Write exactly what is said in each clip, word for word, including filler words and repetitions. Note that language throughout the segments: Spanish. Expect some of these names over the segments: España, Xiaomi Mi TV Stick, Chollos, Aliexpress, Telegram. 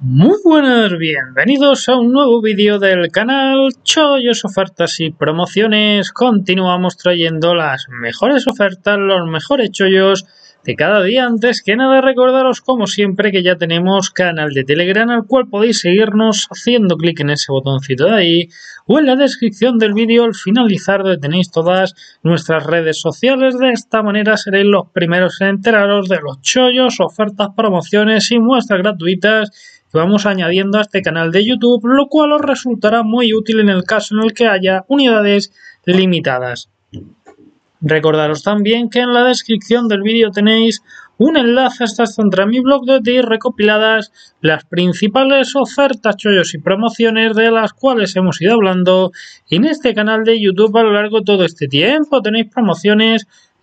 Muy buenas, bienvenidos a un nuevo vídeo del canal Chollos, Ofertas y Promociones. Continuamos trayendo las mejores ofertas, los mejores chollos de cada día. Antes que nada, recordaros como siempre que ya tenemos canal de Telegram, al cual podéis seguirnos haciendo clic en ese botoncito de ahí o en la descripción del vídeo. Al finalizar donde tenéis todas nuestras redes sociales. De esta manera seréis los primeros en enteraros de los chollos, ofertas, promociones y muestras gratuitas que vamos añadiendo a este canal de YouTube, lo cual os resultará muy útil en el caso en el que haya unidades limitadas. Recordaros también que en la descripción del vídeo tenéis un enlace hasta centrar mi blog donde tenéis recopiladas las principales ofertas, chollos y promociones de las cuales hemos ido hablando en este canal de YouTube a lo largo de todo este tiempo. Tenéis promociones,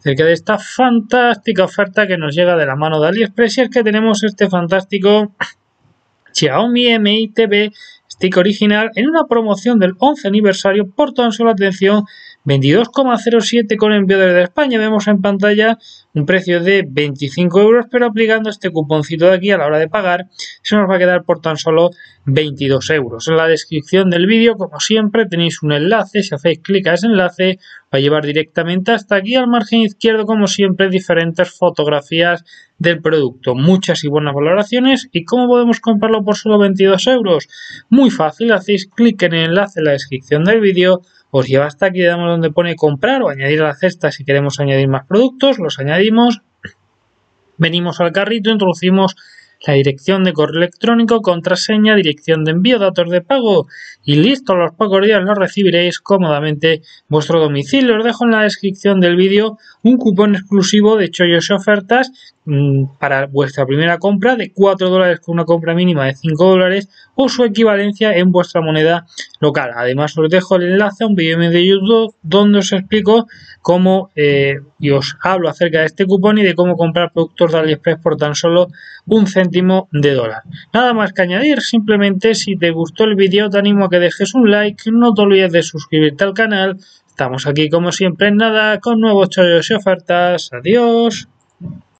acerca de esta fantástica oferta que nos llega de la mano de Aliexpress, y es que tenemos este fantástico Xiaomi Mi T V Stick original en una promoción del once aniversario por tan solo, atención, veintidós coma cero siete con envío desde España. Vemos en pantalla un precio de veinticinco euros, pero aplicando este cuponcito de aquí a la hora de pagar se nos va a quedar por tan solo veintidós euros. En la descripción del vídeo, como siempre, tenéis un enlace. Si hacéis clic a ese enlace, va a llevar directamente hasta aquí. Al margen izquierdo, como siempre, diferentes fotografías del producto, muchas y buenas valoraciones. ¿Y cómo podemos comprarlo por solo veintidós euros? Muy fácil, hacéis clic en el enlace en la descripción del vídeo, os lleva hasta aquí, le damos donde pone comprar o añadir a la cesta si queremos añadir más productos, los añadimos, venimos al carrito, introducimos la dirección de correo electrónico, contraseña, dirección de envío, datos de pago y listo. A los pocos días lo recibiréis cómodamente vuestro domicilio. Os dejo en la descripción del vídeo un cupón exclusivo de chollos y ofertas mmm, para vuestra primera compra de cuatro dólares, con una compra mínima de cinco dólares o su equivalencia en vuestra moneda local. Además os dejo el enlace a un vídeo de YouTube donde os explico cómo eh, y os hablo acerca de este cupón y de cómo comprar productos de Aliexpress por tan solo un céntimo de dólar. Nada más que añadir. Simplemente, si te gustó el vídeo, te animo a que dejes un like, no te olvides de suscribirte al canal. Estamos aquí como siempre en nada con nuevos chollos y ofertas. Adiós.